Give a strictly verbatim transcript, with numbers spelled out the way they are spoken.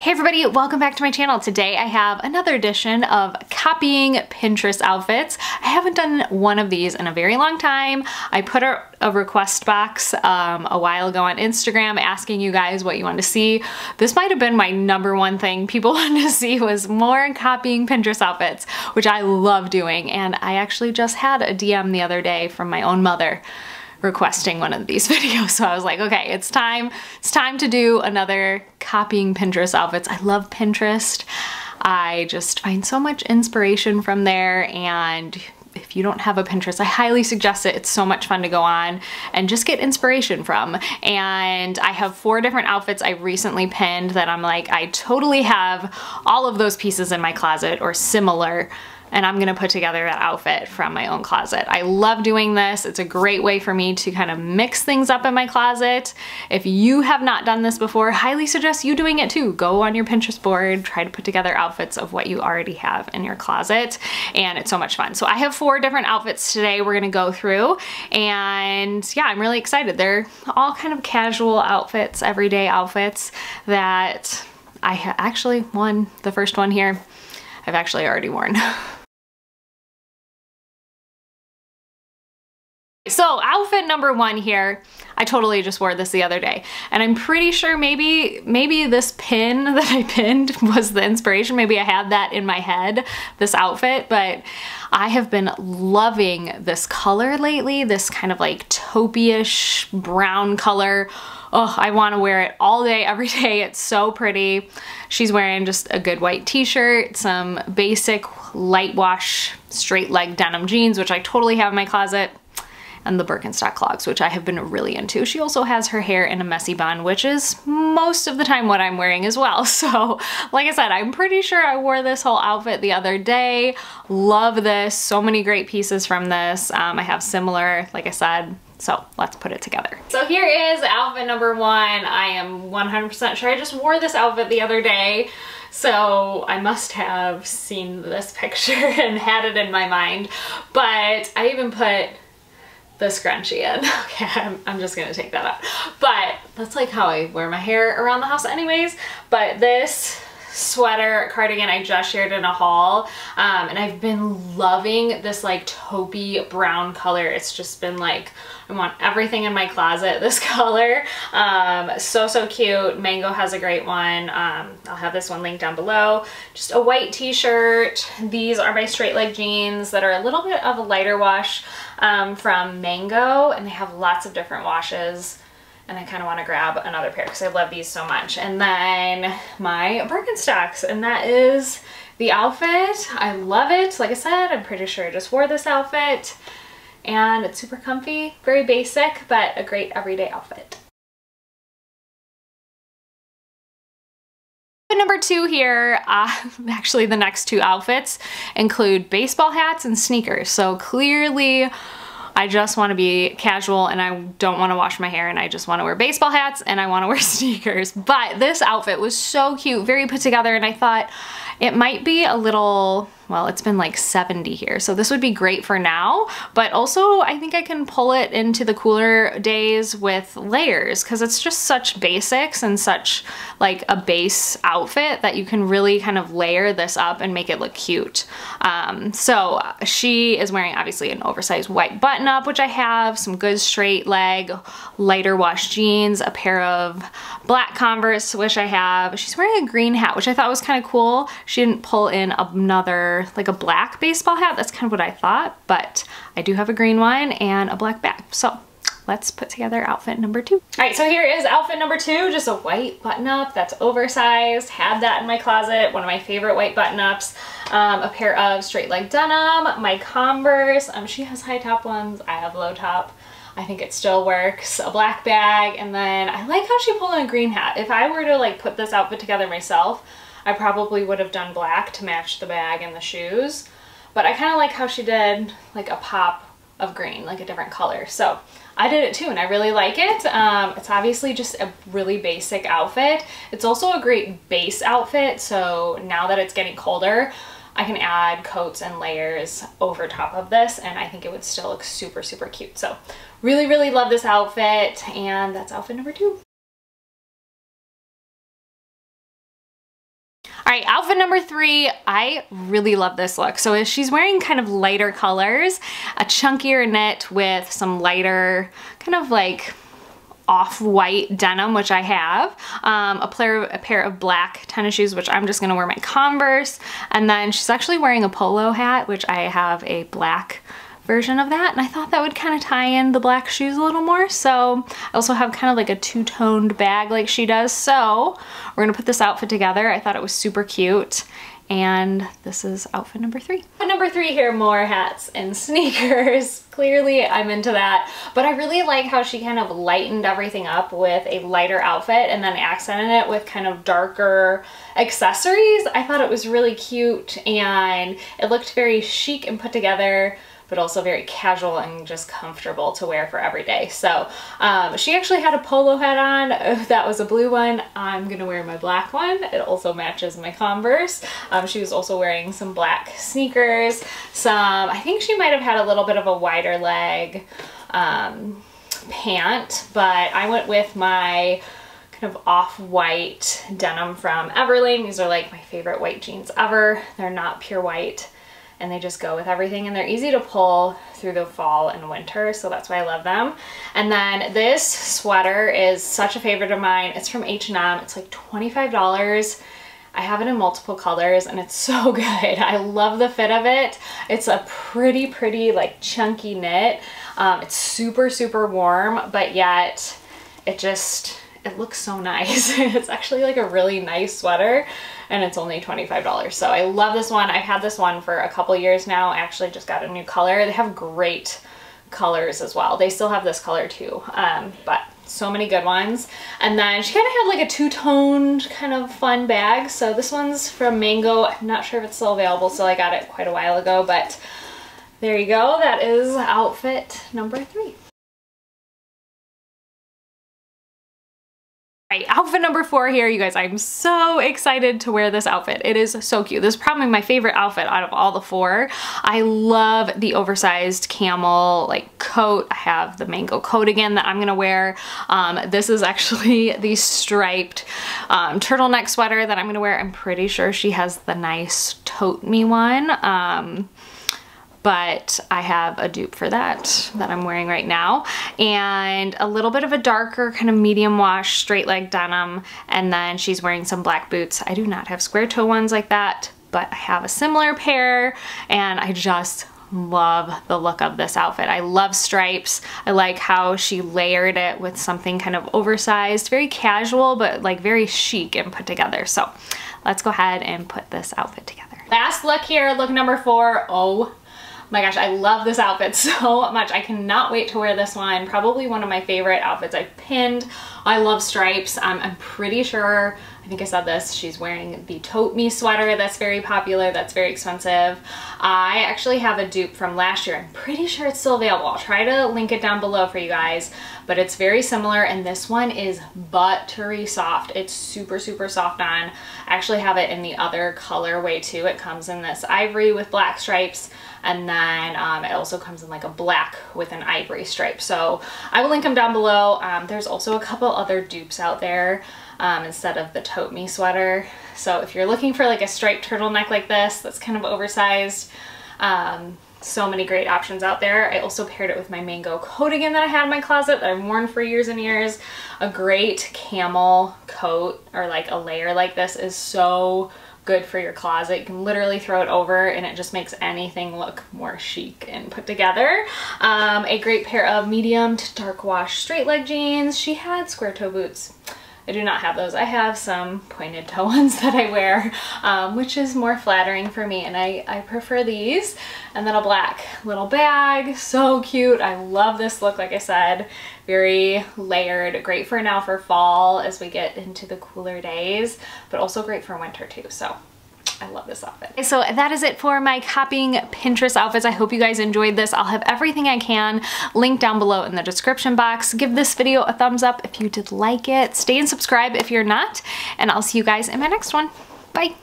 Hey everybody, welcome back to my channel. Today I have another edition of copying Pinterest outfits. I haven't done one of these in a very long time. I put a, a request box um, a while ago on Instagram asking you guys what you wanted to see. This might have been my number one thing people wanted to see was more copying Pinterest outfits, which I love doing. And I actually just had a D M the other day from my own mother requesting one of these videos. So I was like, okay, it's time. It's time to do another copying Pinterest outfits. I love Pinterest. I just find so much inspiration from there. And if you don't have a Pinterest, I highly suggest it. It's so much fun to go on and just get inspiration from. And I have four different outfits I recently pinned that I'm like, I totally have all of those pieces in my closet or similar. And I'm gonna put together that outfit from my own closet. I love doing this. It's a great way for me to kind of mix things up in my closet. If you have not done this before, highly suggest you doing it too. Go on your Pinterest board, try to put together outfits of what you already have in your closet, and it's so much fun. So I have four different outfits today we're gonna go through, and yeah, I'm really excited. They're all kind of casual outfits, everyday outfits that I ha- actually won. The first one here, I've actually already worn. So outfit number one here, I totally just wore this the other day, and I'm pretty sure maybe maybe this pin that I pinned was the inspiration. Maybe I had that in my head, this outfit, but I have been loving this color lately, this kind of like taupey-ish brown color. Oh, I want to wear it all day, every day. It's so pretty. She's wearing just a good white t-shirt, some basic light wash straight leg denim jeans, which I totally have in my closet, and the Birkenstock clogs, which I have been really into. She also has her hair in a messy bun, which is most of the time what I'm wearing as well. So like I said, I'm pretty sure I wore this whole outfit the other day. Love this. So many great pieces from this. Um, I have similar, like I said, so let's put it together. So here is outfit number one. I am one hundred percent sure I just wore this outfit the other day. So I must have seen this picture and had it in my mind, but I even put the scrunchie in. Okay, I'm, I'm just gonna take that out. But that's like how I wear my hair around the house anyways. But this sweater cardigan I just shared in a haul, um, and I've been loving this like taupey brown color. It's just been like, I want everything in my closet this color. Um, so, so cute. Mango has a great one. Um, I'll have this one linked down below. Just a white t-shirt. These are my straight leg jeans that are a little bit of a lighter wash um, from Mango, and they have lots of different washes. And I kind of want to grab another pair because I love these so much. And then my Birkenstocks, and that is the outfit. I love it. Like I said, I'm pretty sure I just wore this outfit, and it's super comfy, very basic, but a great everyday outfit. Number two here, uh, actually the next two outfits include baseball hats and sneakers. So clearly I just want to be casual and I don't want to wash my hair, and I just want to wear baseball hats and I want to wear sneakers. But this outfit was so cute, very put together, and I thought it might be a little, well, it's been like seventy here, so this would be great for now, but also I think I can pull it into the cooler days with layers because it's just such basics and such like a base outfit that you can really kind of layer this up and make it look cute. Um, so she is wearing obviously an oversized white button up, which I have, some good straight leg lighter wash jeans, a pair of black Converse, which I have. She's wearing a green hat, which I thought was kind of cool. She didn't pull in another like a black baseball hat. That's kind of what I thought, but I do have a green one and a black bag. So let's put together outfit number two. All right, so here is outfit number two, just a white button up that's oversized. Had that in my closet, one of my favorite white button ups. Um, a pair of straight leg denim, my Converse. Um, she has high top ones, I have low top. I think it still works. A black bag, and then I like how she pulled in a green hat. If I were to like put this outfit together myself, I probably would have done black to match the bag and the shoes, but I kind of like how she did like a pop of green, like a different color. So I did it too, and I really like it. Um, it's obviously just a really basic outfit. It's also a great base outfit, so now that it's getting colder, I can add coats and layers over top of this, and I think it would still look super, super cute. So really, really love this outfit, and that's outfit number two. All right, outfit number three, I really love this look. So she's wearing kind of lighter colors, a chunkier knit with some lighter kind of like off-white denim, which I have, um, a, pair of, a pair of black tennis shoes, which I'm just gonna wear my Converse, and then she's actually wearing a polo hat, which I have a black version of that, and I thought that would kind of tie in the black shoes a little more. So I also have kind of like a two-toned bag like she does, so we're gonna put this outfit together. I thought it was super cute, and this is outfit number three. Outfit number three here, more hats and sneakers. Clearly I'm into that, but I really like how she kind of lightened everything up with a lighter outfit and then accented it with kind of darker accessories. I thought it was really cute, and it looked very chic and put together, but also very casual and just comfortable to wear for every day. So um, she actually had a polo hat on. Oh, that was a blue one. I'm gonna wear my black one. It also matches my Converse. Um, she was also wearing some black sneakers, some, I think she might have had a little bit of a wider leg um, pant, but I went with my kind of off-white denim from Everlane. These are like my favorite white jeans ever. They're not pure white, and they just go with everything, and they're easy to pull through the fall and winter, so that's why I love them. And then this sweater is such a favorite of mine. It's from H and M. It's like twenty-five dollars. I have it in multiple colors, and it's so good. I love the fit of it. It's a pretty, pretty like chunky knit. Um, it's super, super warm, but yet it just, it looks so nice. It's actually like a really nice sweater, and it's only twenty-five dollars. So I love this one. I've had this one for a couple years now. I actually just got a new color. They have great colors as well. They still have this color too, um, but so many good ones. And then she kind of had like a two-toned kind of fun bag. So this one's from Mango. I'm not sure if it's still available, so I got it quite a while ago, but there you go. That is outfit number three. Alright, outfit number four here, you guys. I'm so excited to wear this outfit. It is so cute. This is probably my favorite outfit out of all the four. I love the oversized camel like coat. I have the Mango coat again that I'm gonna wear. Um, this is actually the striped um, turtleneck sweater that I'm gonna wear. I'm pretty sure she has the nice tote me one. Um, but I have a dupe for that that I'm wearing right now, and a little bit of a darker kind of medium wash straight leg denim, and then she's wearing some black boots. I do not have square toe ones like that, but I have a similar pair, and I just love the look of this outfit. I love stripes. I like how she layered it with something kind of oversized, very casual, but like very chic and put together. So let's go ahead and put this outfit together. Last look here, look number four. Oh my gosh, I love this outfit so much. I cannot wait to wear this one. Probably one of my favorite outfits I've pinned. I love stripes. Um, I'm pretty sure, I think I said this, she's wearing the Tote Me sweater that's very popular, that's very expensive. I actually have a dupe from last year. I'm pretty sure it's still available. I'll try to link it down below for you guys, but it's very similar, and this one is buttery soft. It's super, super soft on. I actually have it in the other colorway too. It comes in this ivory with black stripes, and then um, it also comes in like a black with an ivory stripe. So I will link them down below. Um, there's also a couple other dupes out there. Um, instead of the Tote Me sweater. So if you're looking for like a striped turtleneck like this, that's kind of oversized, um, so many great options out there. I also paired it with my Mango coat again that I had in my closet that I've worn for years and years. A great camel coat or like a layer like this is so good for your closet. You can literally throw it over and it just makes anything look more chic and put together. Um, a great pair of medium to dark wash straight leg jeans. She had square toe boots. I do not have those. I have some pointed toe ones that I wear, um, which is more flattering for me, and I, I prefer these. And then a black little bag, so cute. I love this look, like I said, very layered, great for now for fall as we get into the cooler days, but also great for winter too, so. I love this outfit. So that is it for my copying Pinterest outfits. I hope you guys enjoyed this. I'll have everything I can linked down below in the description box. Give this video a thumbs up if you did like it. Stay and subscribe if you're not, and I'll see you guys in my next one. Bye.